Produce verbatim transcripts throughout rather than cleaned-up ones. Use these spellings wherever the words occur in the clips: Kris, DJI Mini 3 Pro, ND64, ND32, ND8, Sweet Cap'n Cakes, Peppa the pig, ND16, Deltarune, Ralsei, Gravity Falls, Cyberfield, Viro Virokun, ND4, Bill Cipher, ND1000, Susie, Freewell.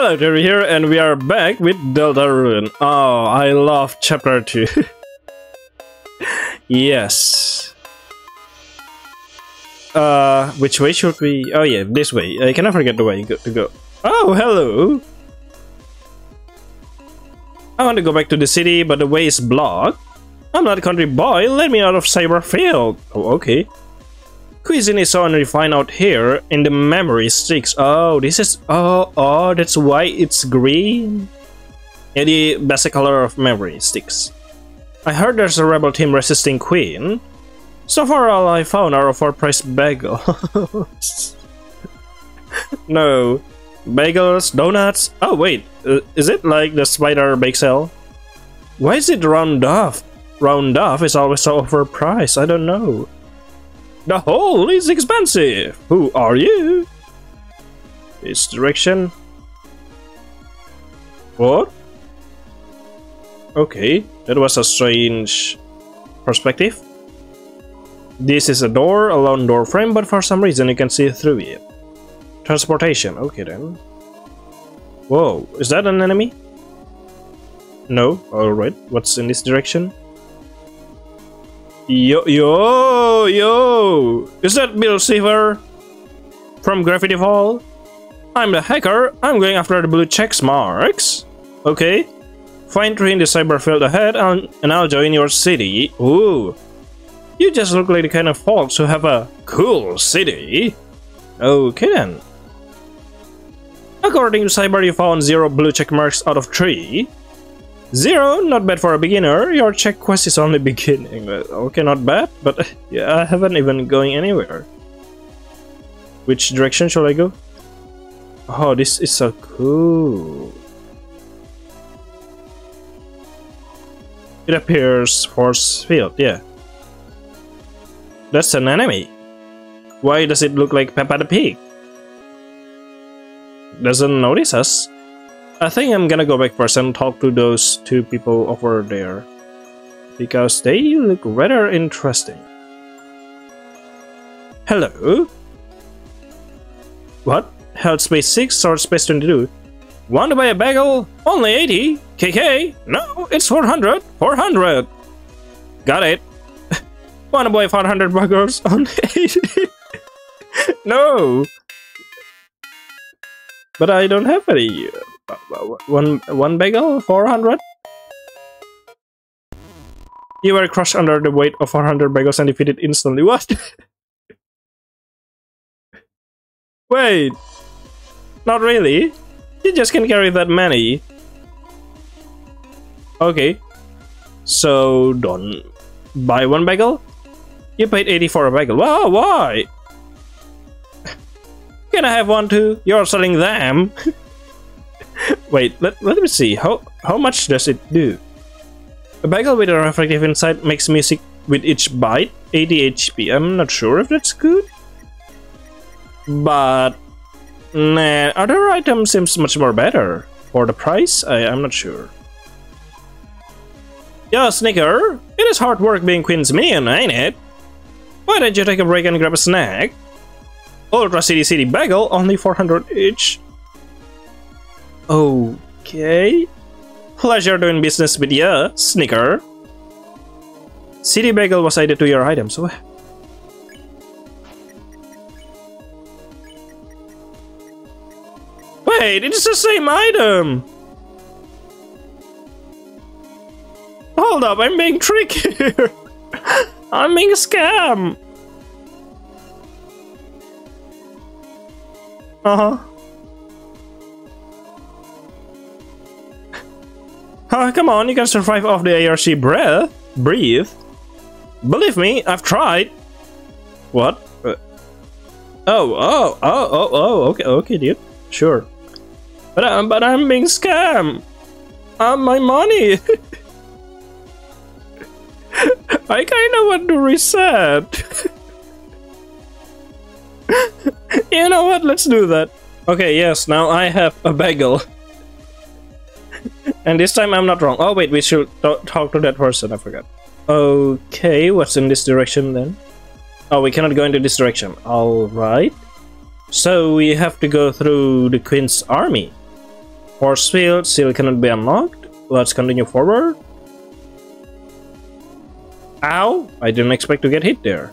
Hello, Jerry here, and we are back with Deltarune. Oh, I love chapter two. Yes. Uh, which way should we? Oh yeah, this way. I cannot forget the way to go. Oh, hello. I want to go back to the city, but the way is blocked. I'm not a country boy. Let me out of Cyberfield. Oh, okay. Cuisine is so unrefined out here, and the memory sticks. Oh, this is oh oh. That's why it's green. Yeah, the basic color of memory sticks. I heard there's a rebel team resisting Queen. So far, all I found are overpriced bagels. No, bagels, donuts. Oh wait, uh, is it like the spider bake sale? Why is it round off? Round off is always so overpriced. I don't know. The hole is expensive! Who are you? This direction. What? Okay, that was a strange perspective. This is a door, a long door frame, but for some reason you can see through it. Transportation, okay then. Whoa, is that an enemy? No, alright, what's in this direction? Yo, yo, yo! Is that Bill Cipher from Gravity Falls? I'm the hacker. I'm going after the blue check marks. Okay. Find three in the cyberfield ahead and, and I'll join your city. Ooh. You just look like the kind of folks who have a cool city. Okay then. According to Cyber, you found zero blue check marks out of three. Zero, not bad for a beginner. Your check quest is only beginning. Okay, not bad, but yeah, I haven't even going anywhere. Which direction shall I go? Oh, this is so cool. It appears force field, yeah. That's an enemy. Why does it look like Peppa the Pig? Doesn't notice us. I think I'm gonna go back first and talk to those two people over there, because they look rather interesting. Hello? What? Health space six, sword space twenty-two. Want to buy a bagel? Only eighty? K K? No, it's four hundred! four hundred! Got it! Want to buy five hundred burgers? Only eighty? No! But I don't have any. One one bagel, four hundred. You were crushed under the weight of four hundred bagels and defeated instantly. What? Wait, not really. You just can't carry that many. Okay, so don't buy one bagel. You paid eighty for a bagel. Wow, why? Can I have one too? You're selling them. Wait, let, let me see, how how much does it do? A bagel with a reflective inside makes music with each bite, eighty H P. I'm not sure if that's good. But nah, other item seems much more better. For the price, I, I'm not sure. Yo, Snicker, it is hard work being Queen's minion, ain't it? Why don't you take a break and grab a snack? Ultra City City bagel, only four hundred each. Okay. Pleasure doing business with ya, Snicker. City bagel was added to your items. What? Wait, it is the same item. Hold up, I'm being tricked here. I'm being scammed. Uh huh. Oh, come on, you can survive off the A R C breath. Breathe. Believe me, I've tried. What? Uh, oh, oh, oh, oh, oh, okay, okay, dude. Sure. But, uh, but I'm being scammed. Uh, my money. I kind of want to reset. You know what? Let's do that. Okay, yes, now I have a bagel. And this time I'm not wrong. Oh wait, we should talk to that person, I forgot. Okay, what's in this direction then? Oh, we cannot go into this direction. Alright. So we have to go through the Queen's army. Force field still cannot be unlocked. Let's continue forward. Ow! I didn't expect to get hit there.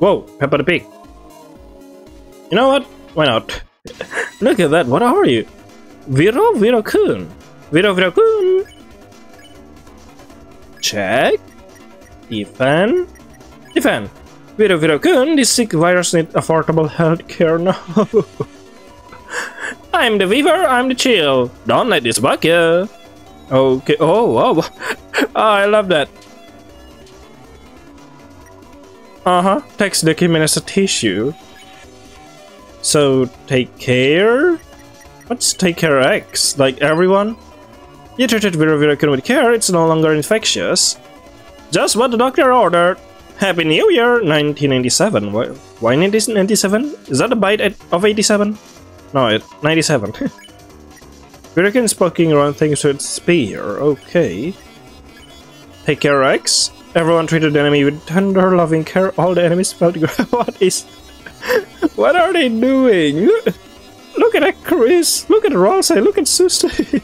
Whoa, Peppa the Pig. You know what? Why not? Look at that, what are you? Viro Virokun. Viro Virokun. Check. Defend. Defend. Viro Virokun, these sick virus need affordable health care now. I'm the Weaver, I'm the Chill. Don't let this bug you. Okay, oh, oh. Oh, I love that. Uh-huh, takes the Kim as a tissue. So, take care? What's take care X? Like everyone? You treated Virokun with care, it's no longer infectious. Just what the doctor ordered. Happy New Year, nineteen ninety-seven. Why, why nineteen ninety-seven? Is that a bite at, of eighty-seven? No, it, ninety-seven. Virokun is poking around things with spear, okay. Take care X? Everyone treated the enemy with tender, loving care. All the enemies felt good. What is... What are they doing? Look at Kris. Look at Ralsei. Look at Susie.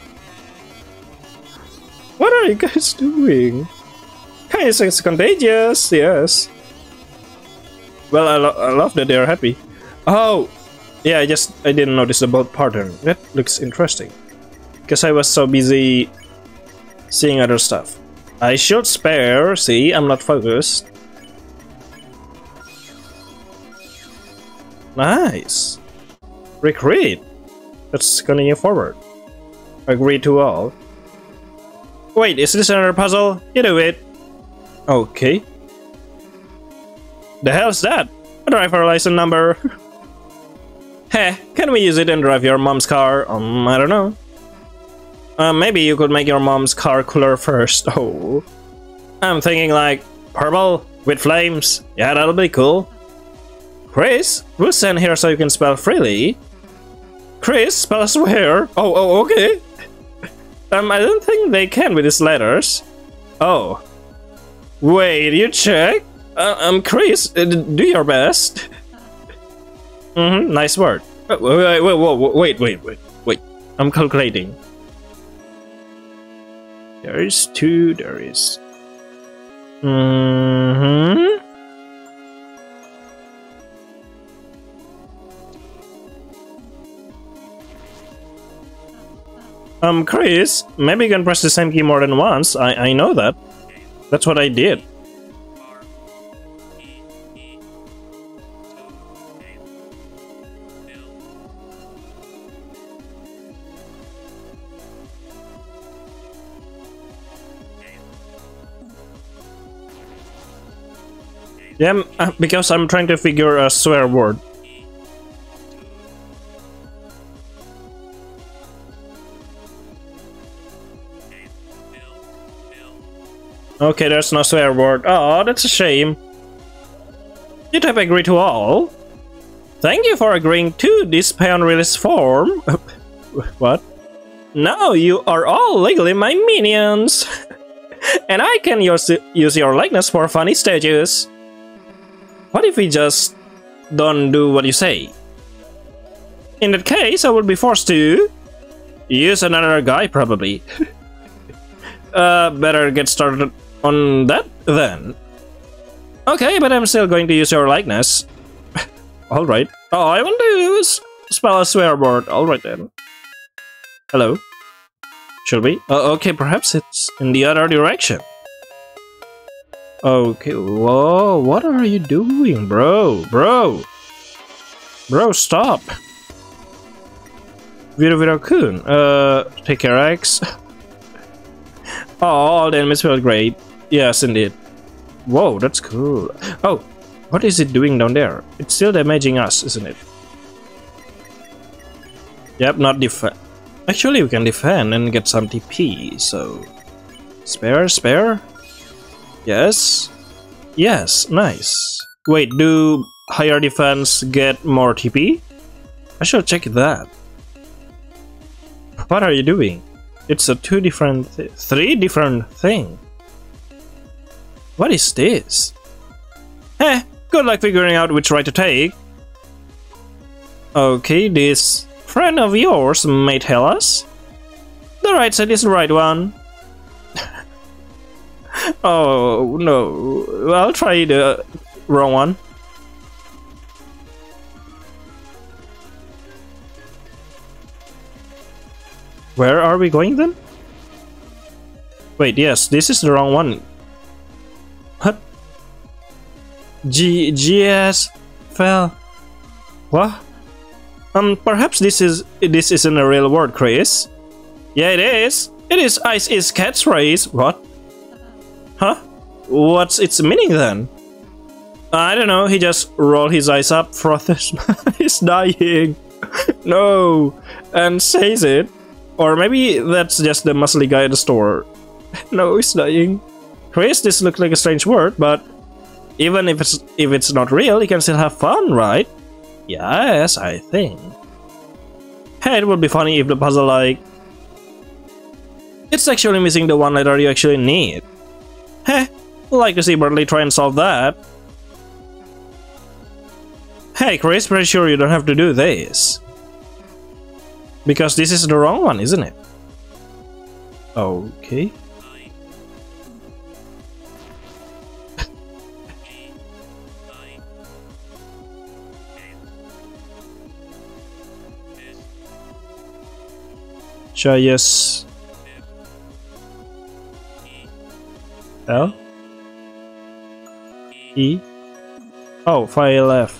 What are you guys doing? Kindness is contagious. Yes. Well, I, lo I love that they are happy. Oh, yeah. I just I didn't notice the boat pattern. That looks interesting. Because I was so busy seeing other stuff. I should spare. See, I'm not focused. Nice. Recruit. Let's continue forward. Agree to all. Wait, is this another puzzle? You do it. Okay. The hell's that? A driver license number. Heh, can we use it and drive your mom's car? Um, I don't know. Uh, maybe you could make your mom's car cooler first. Oh. I'm thinking like purple with flames. Yeah, that'll be cool. Kris, we'll send here so you can spell freely. Kris, spell swear. Oh, oh, okay. um, I don't think they can with these letters. Oh. Wait, you check? Uh, um, Kris, uh, do your best. Mm-hmm, nice word. Wait, wait, wait, wait, wait, wait. I'm calculating. There is two, there is... Mm-hmm. Um, Kris, maybe you can press the same key more than once. I, I know that. That's what I did. Yeah, because I'm trying to figure a swear word. Okay, there's no swear word. Oh, that's a shame. You type agree to all. Thank you for agreeing to this pay on release form. What? Now you are all legally my minions. And I can use, use your likeness for funny stages. What if we just don't do what you say? In that case, I would be forced to use another guy probably. Uh, better get started on that then. Okay, but I'm still going to use your likeness. Alright. Oh, I want to spell a swear word. Alright then. Hello. Should we? Uh, okay, perhaps it's in the other direction. Okay, whoa, what are you doing, bro? Bro! Bro, stop! Viro Virokun. Uh, take care, X. Oh, all the enemies felt great. Yes, indeed. Whoa, that's cool. Oh, what is it doing down there? It's still damaging us, isn't it? Yep, not defend. Actually, we can defend and get some T P, so... Spare, spare? Yes. Yes, nice. Wait, do higher defense get more T P? I should check that. What are you doing? It's a two different, th three different thing. What is this? Eh, good luck figuring out which right to take. Okay, this friend of yours may tell us. The right side is the right one. Oh, no. I'll try the wrong one. Where are we going then? Wait, yes, this is the wrong one. What? G GS fell. What? Um, perhaps this is this isn't a real word, Kris. Yeah, it is. It is ice is cat's race. What? Huh? What's its meaning then? I don't know. He just rolled his eyes up, frothes. He's dying. No, and says it. Or maybe that's just the muscly guy at the store. No, he's dying. Kris, this looks like a strange word, but even if it's if it's not real, you can still have fun, right? Yes, I think. Hey, it would be funny if the puzzle like it's actually missing the one letter you actually need. Heh, like to see Bradley try and solve that. Hey, Kris, pretty sure you don't have to do this. Because this is the wrong one, isn't it? Okay. Should I just... L? E? Oh, file F.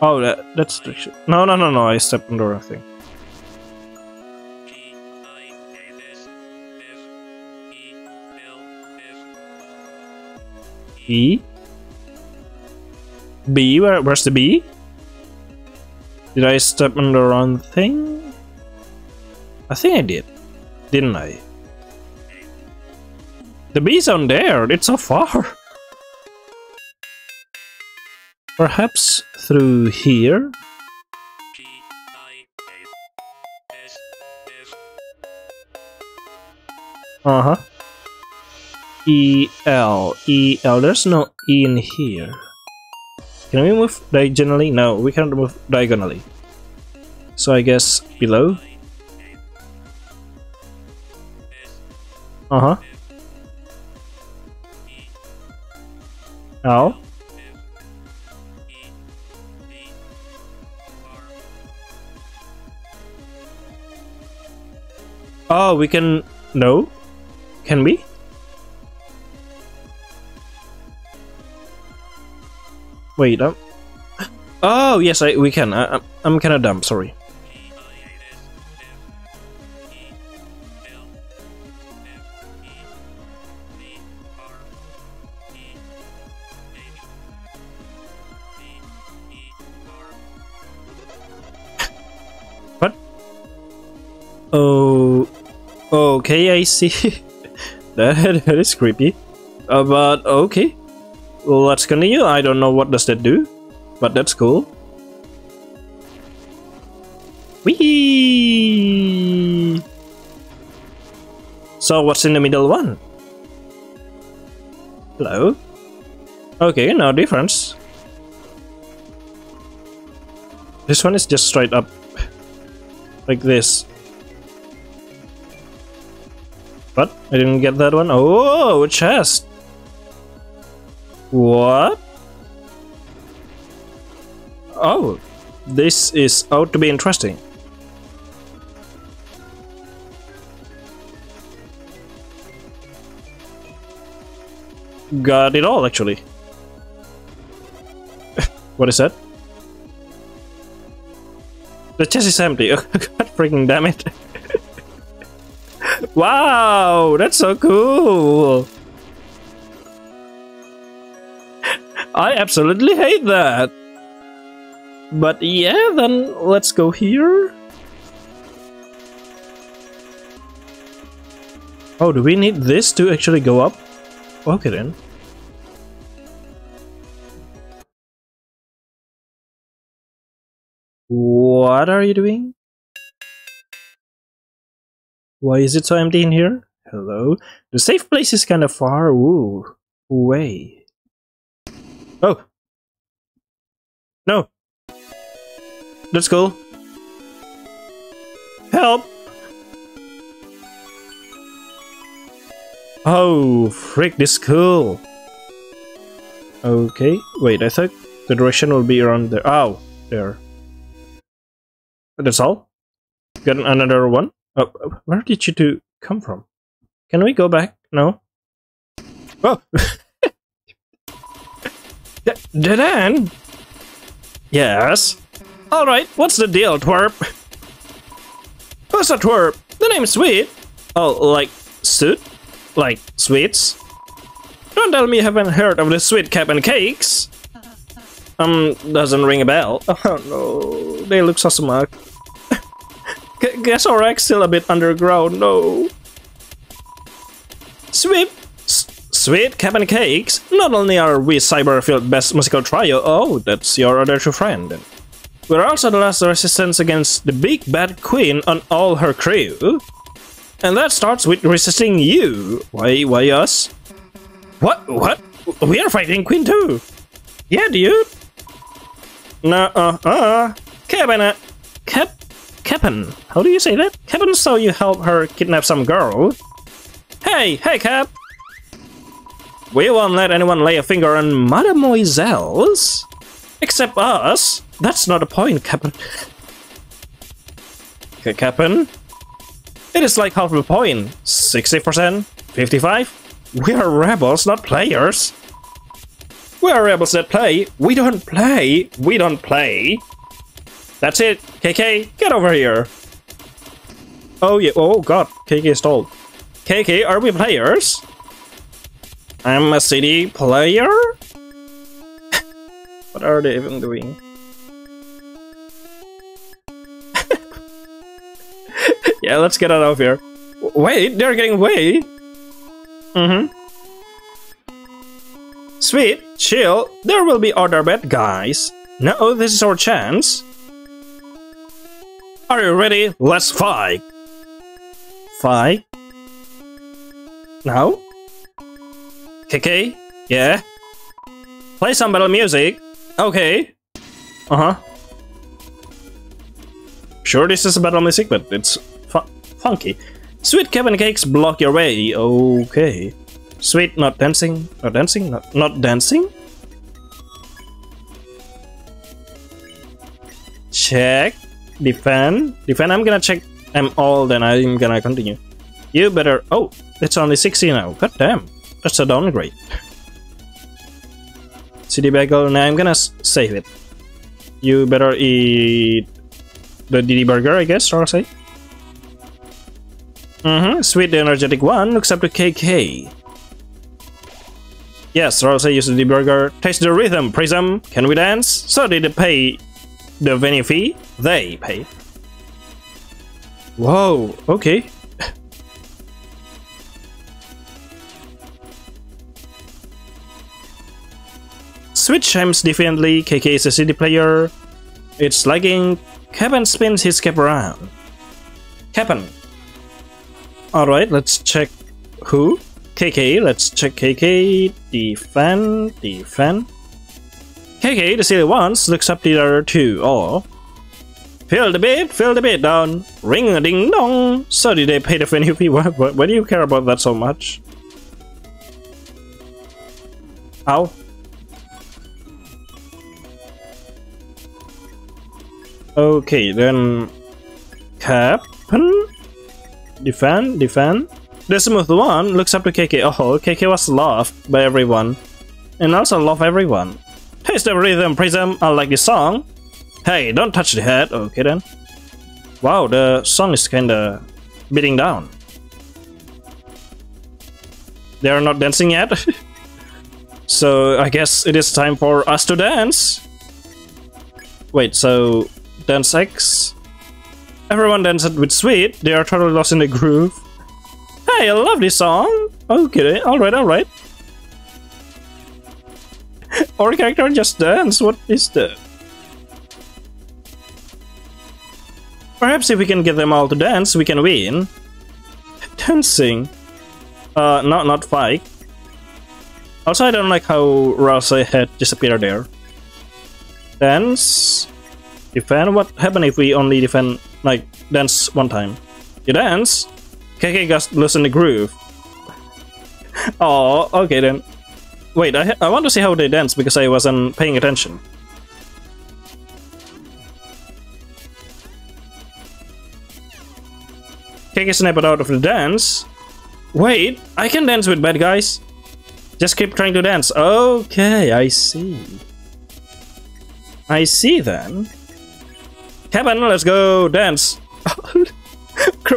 Oh, that, that's... No, no, no, no, I stepped on the wrong thing. E? B? Where, where's the B? Did I step on the wrong thing? I think I did, didn't I? The B's on there, it's so far. Perhaps through here? Uh-huh. E L E L. There's no E in here. Can we move diagonally? No, we can't move diagonally. So I guess below. Uh huh. L. Oh, we can. No, can we? Wait, um, oh yes, I, we can. I, I'm, I'm kind of dumb. Sorry. What? Oh, okay, I see. that, that is creepy. Uh, but okay. Let's continue. I don't know what does that do, but that's cool. Whee! So what's in the middle one? Hello? Okay, no difference. This one is just straight up. Like this. But I didn't get that one. Oh, a chest! What? Oh, this is ought to be interesting. Got it all, actually. What is that? The chest is empty. God freaking damn it. Wow, that's so cool. I absolutely hate that. But yeah, then let's go here. Oh, do we need this to actually go up? Okay then. What are you doing? Why is it so empty in here? Hello? The safe place is kind of far ooh, away. Oh! No! That's cool. help! Oh, frick, this is cool! Okay, wait, I thought the direction will be around there. Oh, there. That's all? Got another one? Oh, where did you two come from? Can we go back? No? Oh! Dead end? Yes? Alright, what's the deal, twerp? Who's a twerp? The name's Sweet! Oh, like, suit? Like, sweets? Don't tell me you haven't heard of the Sweet Cap'n Cakes! Um, doesn't ring a bell. Oh no, they look so smug. Guess our egg's still a bit underground, no. Sweet, S Sweet Cap'n Cakes, not only are we Cyberfield best musical trio, oh, that's your other true friend. We're also the last resistance against the big bad queen on all her crew. And that starts with resisting you. Why, why us? What, what? We are fighting Queen too. Yeah, dude. Nuh-uh-uh. Cap'n, Cap... Cap'n, how do you say that? Cap'n saw you help her kidnap some girl. Hey, hey, Cap! We won't let anyone lay a finger on mademoiselles. Except us. That's not the point, Cap'n. Okay, Cap'n. It is like half a point. sixty percent? fifty-five? We are rebels, not players. We are rebels that play. We don't play. We don't play. That's it, K K, get over here! Oh yeah, oh god, K K stalled. K K, are we players? I'm a C D player? What are they even doing? Yeah, let's get out of here. Wait, they're getting away! Mm-hmm. Sweet, chill, there will be other bad guys. No, this is our chance. Are you ready? Let's fight! Fight? Now? K K? Yeah? Play some battle music! Okay! Uh-huh. Sure, this is battle music, but it's fu funky. Sweet Cap'n Cakes block your way, okay. Sweet, not dancing, not dancing, not, not dancing? Check. Defend, defend, I'm gonna check them all, then I'm gonna continue. You better, oh, it's only sixty now, god damn, that's a downgrade. C D bagel, now I'm gonna save it. You better eat the D D burger, I guess, or say. Mm-hmm, Sweet the energetic one, looks up to K K. Yes, Ralsei used the D D burger, taste the rhythm, prism, can we dance? So did they pay the venue fee? They pay. Whoa, okay. Switch chimes differently. K K is a C D player. It's lagging. Cap'n spins his cap around. Cap'n. Alright, let's check who? K K, let's check K K. Defend, defend. K K, the silly ones, looks up the other two. Oh. Fill the bit, fill the bit down. Ring a ding dong. So did they pay the venue fee? Why, why, why do you care about that so much? Ow. Okay, then. Cap'n? Defend, defend. The smooth one looks up to K K. Oh, K K was loved by everyone. And also love everyone. Taste the rhythm, prism, I like this song. Hey, don't touch the head. Okay then. Wow, the song is kinda beating down. They are not dancing yet. So I guess it is time for us to dance. Wait, so dance X? Everyone danced with Sweet, they are totally lost in the groove. Hey, I love this song. Okay, alright, alright. Our character just dance, what is that? Perhaps if we can get them all to dance, we can win. Dancing. Uh, no, not fight. Also, I don't like how Ralsei had disappeared there. Dance. Defend, what happened if we only defend like dance one time. You dance? K K just loosen the groove. Oh, okay then. Wait, I, I want to see how they dance because I wasn't paying attention. K K snapped out of the dance. Wait, I can dance with bad guys. Just keep trying to dance. Okay, I see. I see then. Cap'n, let's go dance.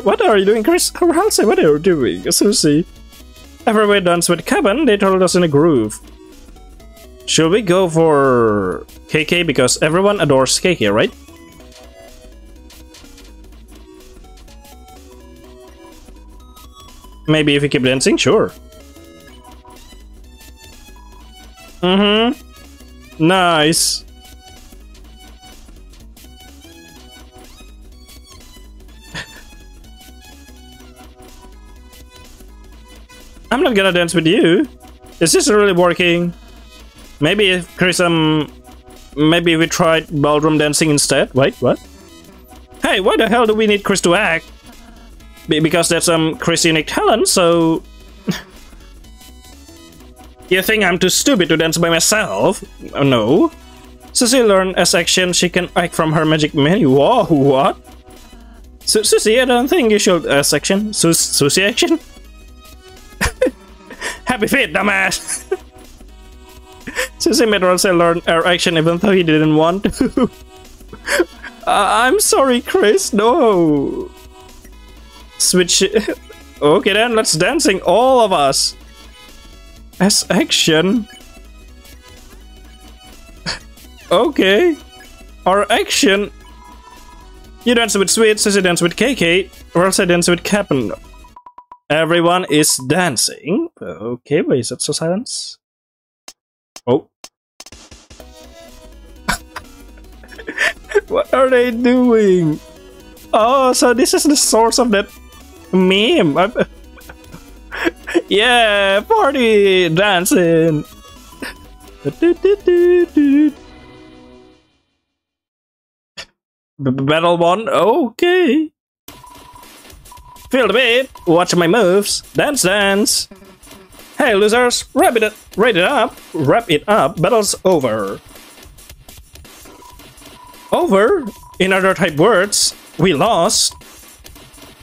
What are you doing, Kris? Ralsei, what are you doing? Susie. After we danced with Cap'n, they told us in a groove. Should we go for K K because everyone adores K K, right? Maybe if we keep dancing, sure. Mm-hmm. Nice. I'm not gonna dance with you. Is this really working? Maybe if Kris, um, maybe we tried ballroom dancing instead. Wait, what? Hey, why the hell do we need Kris to act? Be because that's um Kris' unique talent. So you think I'm too stupid to dance by myself? Oh, no. Susie learned as action. She can act from her magic menu. Whoa, what? Su Susie, I don't think you should as action. Su Susie action. Happy feet, dumbass! Susie made Ralsei learn our action even though he didn't want to. uh, I'm sorry, Kris, no! Switch... Okay then, let's dancing, all of us! As action? Okay. Our action... You dance with Sweet, Susie dance with K K, Ralsei dance with Cap'n. Everyone is dancing. Okay, why is that so silence? Oh. What are they doing? Oh, so this is the source of that meme. Yeah, party dancing. Battle one, okay. Feel the beat, watch my moves, dance dance. Hey losers, wrap it up, wrap it up, wrap it up, battle's over. Over? In other type words, we lost.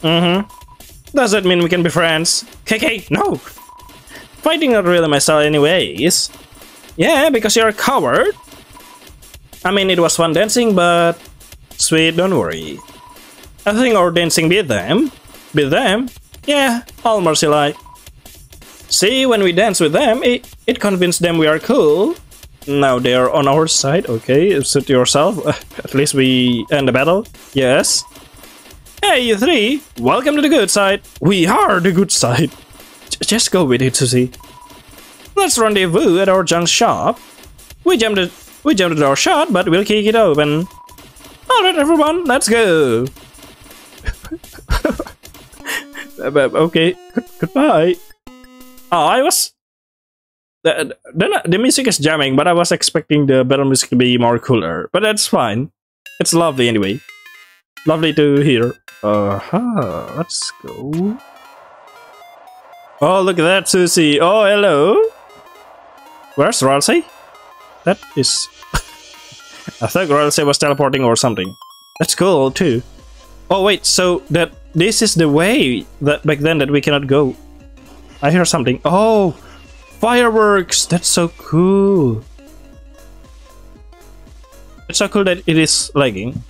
Mm-hmm. Does that mean we can be friends? K K, no! Fighting not really my style anyways. Yeah, because you're a coward. I mean, it was fun dancing, but... Sweet, don't worry. I think our dancing beat them. With them? Yeah, almost like. See, when we dance with them, it, it convinced them we are cool. Now they are on our side, okay, suit yourself. At least we end the battle, yes. Hey, you three, welcome to the good side. We are the good side. J just go with it, Susie. Let's rendezvous at our junk shop. We jumped it, we jumped at our shot, but we'll kick it open. Alright, everyone, let's go. Okay, goodbye. Oh, I was... The, the, the music is jamming, but I was expecting the battle music to be more cooler. But that's fine. It's lovely anyway. Lovely to hear. Uh-huh, let's go. Oh, look at that, Susie. Oh, hello. Where's Ralsei? That is... I thought Ralsei was teleporting or something. That's cool, too. Oh, wait, so that... This is the way that back then that we cannot go. I hear something. Oh, fireworks! That's so cool. It's so cool that it is lagging.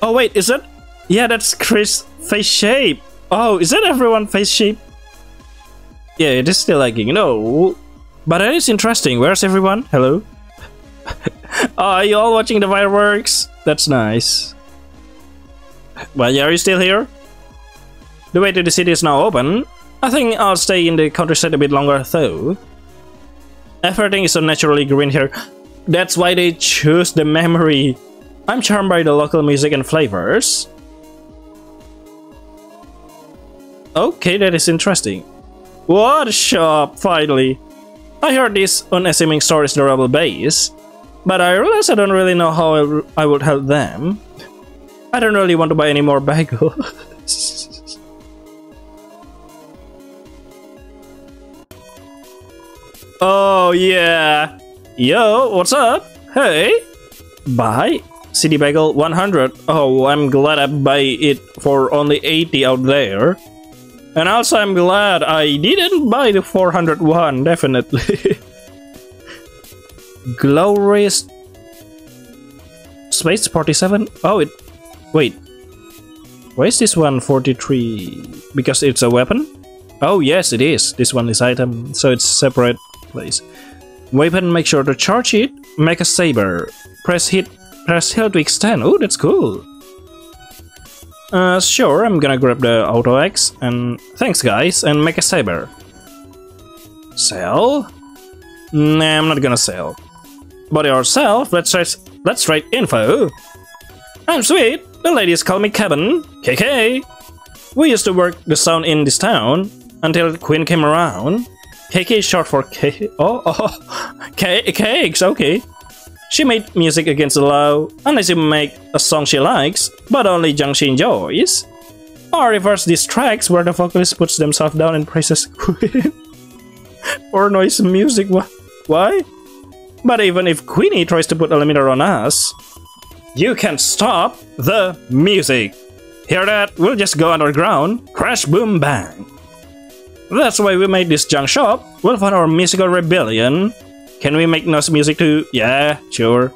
Oh wait, is that? Yeah, that's Kris' face shape. Oh, is that everyone face shape? Yeah, it is still lagging. No, but that is interesting. Where's everyone? Hello. Are you all watching the fireworks? That's nice. Well, yeah, are you still here? The way to the city is now open. I think I'll stay in the countryside a bit longer though. Everything is so naturally green here. That's why they choose the memory. I'm charmed by the local music and flavors. Okay, that is interesting. What a shop, finally. I heard this unassuming store is the rebel base. But I realize I don't really know how I, I would help them. I don't really want to buy any more bagels. Oh, yeah. Yo, what's up? Hey. Buy C D bagel one hundred. Oh, I'm glad I buy it for only eighty out there. And also, I'm glad I didn't buy the four hundred one, definitely. Glorious Space forty-seven? Oh, it... Wait. Why is this one forty-three? Because it's a weapon? Oh, yes, it is. This one is item, so it's separate place. Weapon, make sure to charge it. Make a saber. Press hit. Press hill to extend. Oh, that's cool. Uh, sure, I'm gonna grab the auto axe and thanks guys and make a saber. Sell? Nah, I'm not gonna sell. But yourself, let's write, let's write info. I'm Sweet, the ladies call me Cap'n, K K. We used to work the sound in this town until Queen came around. K K is short for K. Oh, oh, K cakes, okay. She made music against the law, unless you make a song she likes, but only junk she enjoys. Or reverse these tracks where the vocalist puts themselves down and praises Queen. Or noise music, wh why? But even if Queenie tries to put a limiter on us, you can stop the music. Hear that? We'll just go underground. Crash, boom, bang. That's why we made this junk shop. We'll fund our musical rebellion. Can we make noise music too? Yeah, sure.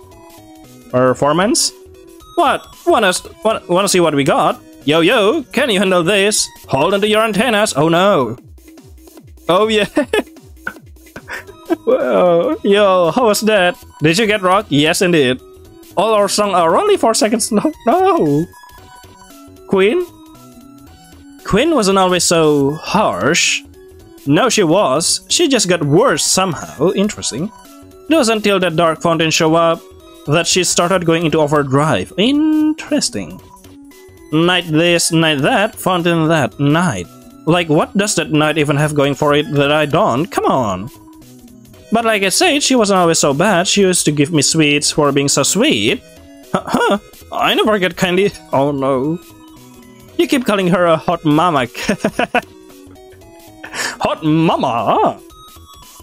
Performance? What? Wanna, wanna, wanna see what we got? Yo, yo, can you handle this? Hold onto your antennas. Oh no. Oh yeah. Whoa. Yo, how was that? Did you get rock? Yes, indeed. All our songs are only four seconds long. No. Queen? Queen wasn't always so harsh. No, she was. She just got worse somehow. Interesting. It was until that dark fountain show up that she started going into overdrive. Interesting. Night this, night that, fountain that, night. Like, what does that night even have going for it that I don't? Come on. But like I said, she wasn't always so bad. She used to give me sweets for being so sweet. Huh? I never get candy. Oh no. You keep calling her a hot mama. Hot mama,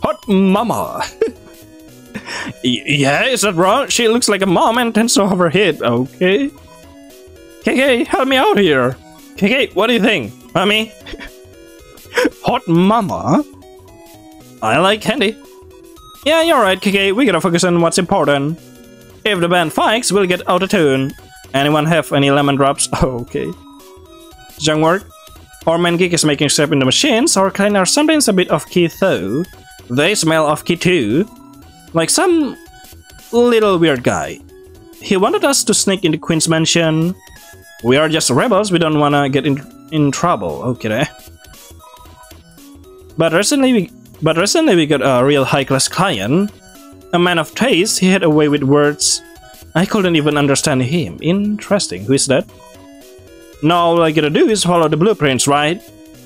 hot mama. Yeah, is that wrong? She looks like a mom and tends to have her head. Okay. K K, help me out here. K K, what do you think, mommy? Hot mama. I like candy. Yeah, you're right, K K. We gotta focus on what's important. If the band fights, we'll get out of tune. Anyone have any lemon drops? Okay. Junk work. Our main geek is making shape in the machines. Our clients are sometimes a bit off-key though. They smell off-key too. Like some little weird guy. He wanted us to sneak into Queen's mansion. We are just rebels, we don't wanna get in, in trouble. Okay. But recently we but recently we got a real high-class client. A man of taste, he had a way with words. I couldn't even understand him. Interesting, who is that? Now all I gotta do is follow the blueprints, right?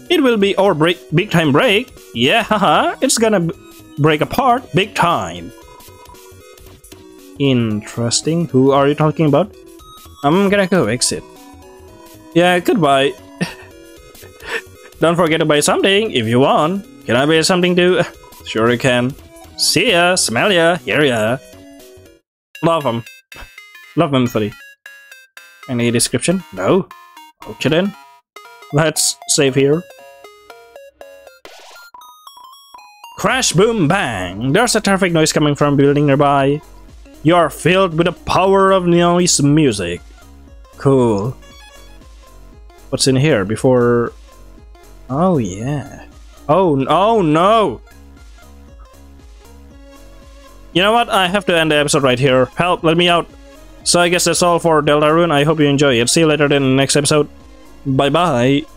It will be our break, big time break. Yeah, haha, it's gonna b break apart big time. Interesting, who are you talking about? I'm gonna go exit. Yeah, goodbye. Don't forget to buy something if you want. Can I buy something too? Sure you can. See ya, smell ya, hear ya. Love them. Love them, three. Any description? No. Okay then, let's save here. Crash, boom, bang! There's a traffic noise coming from a building nearby. You are filled with the power of noise music. Cool. What's in here before... Oh yeah. Oh, oh no! You know what? I have to end the episode right here. Help, let me out. So I guess that's all for Deltarune. I hope you enjoy it. See you later in the next episode. Bye bye.